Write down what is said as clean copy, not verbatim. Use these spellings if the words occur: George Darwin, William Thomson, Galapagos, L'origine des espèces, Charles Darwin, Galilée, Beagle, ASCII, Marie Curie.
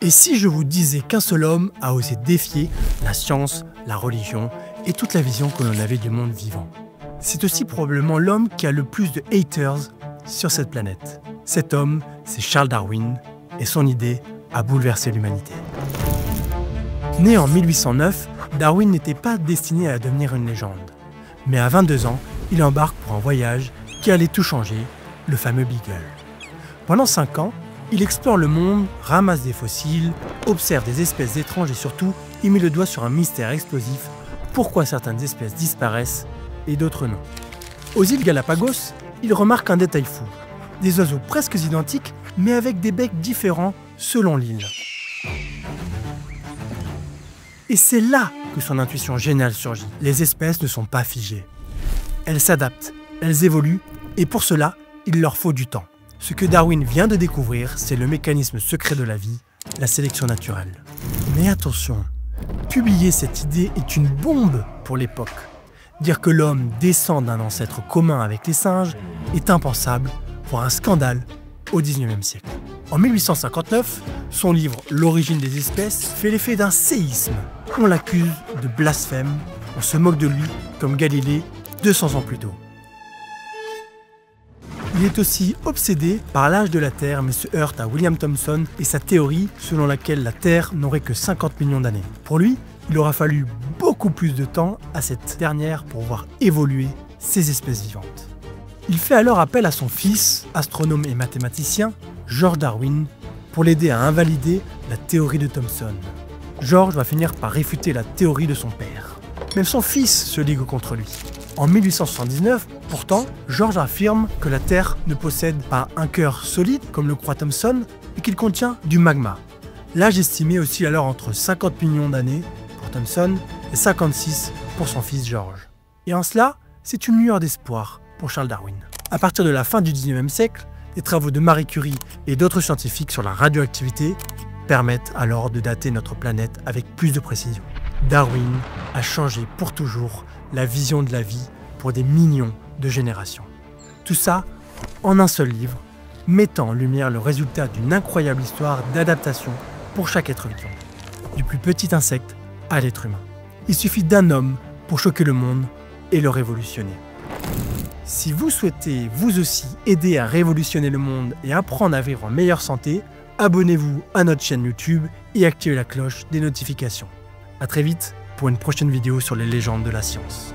Et si je vous disais qu'un seul homme a osé défier la science, la religion et toute la vision que l'on avait du monde vivant? C'est aussi probablement l'homme qui a le plus de haters sur cette planète. Cet homme, c'est Charles Darwin, et son idée a bouleversé l'humanité. Né en 1809, Darwin n'était pas destiné à devenir une légende. Mais à 22 ans, il embarque pour un voyage qui allait tout changer, le fameux Beagle. Pendant 5 ans, il explore le monde, ramasse des fossiles, observe des espèces étranges et surtout, il met le doigt sur un mystère explosif, pourquoi certaines espèces disparaissent et d'autres non. Aux îles Galapagos, il remarque un détail fou, des oiseaux presque identiques mais avec des becs différents selon l'île. Et c'est là que son intuition géniale surgit. Les espèces ne sont pas figées. Elles s'adaptent, elles évoluent, et pour cela, il leur faut du temps. Ce que Darwin vient de découvrir, c'est le mécanisme secret de la vie, la sélection naturelle. Mais attention, publier cette idée est une bombe pour l'époque. Dire que l'homme descend d'un ancêtre commun avec les singes est impensable, pour un scandale au 19e siècle. En 1859, son livre « L'origine des espèces » fait l'effet d'un séisme. On l'accuse de blasphème, on se moque de lui comme Galilée 200 ans plus tôt. Il est aussi obsédé par l'âge de la Terre mais se heurte à William Thomson et sa théorie selon laquelle la Terre n'aurait que 50 millions d'années. Pour lui, il aura fallu beaucoup plus de temps à cette dernière pour voir évoluer ces espèces vivantes. Il fait alors appel à son fils, astronome et mathématicien, George Darwin, pour l'aider à invalider la théorie de Thomson. George va finir par réfuter la théorie de son père. Même son fils se ligue contre lui. En 1879, pourtant, George affirme que la Terre ne possède pas un cœur solide, comme le croit Thomson, et qu'il contient du magma. L'âge estimé oscille alors entre 50 millions d'années pour Thomson et 56 pour son fils George. Et en cela, c'est une lueur d'espoir pour Charles Darwin. À partir de la fin du 19e siècle, les travaux de Marie Curie et d'autres scientifiques sur la radioactivité permettent alors de dater notre planète avec plus de précision. Darwin a changé pour toujours la vision de la vie pour des millions de générations. Tout ça en un seul livre, mettant en lumière le résultat d'une incroyable histoire d'adaptation pour chaque être vivant, du plus petit insecte à l'être humain. Il suffit d'un homme pour choquer le monde et le révolutionner. Si vous souhaitez vous aussi aider à révolutionner le monde et apprendre à vivre en meilleure santé, abonnez-vous à notre chaîne YouTube et activez la cloche des notifications. A très vite pour une prochaine vidéo sur les légendes de la science.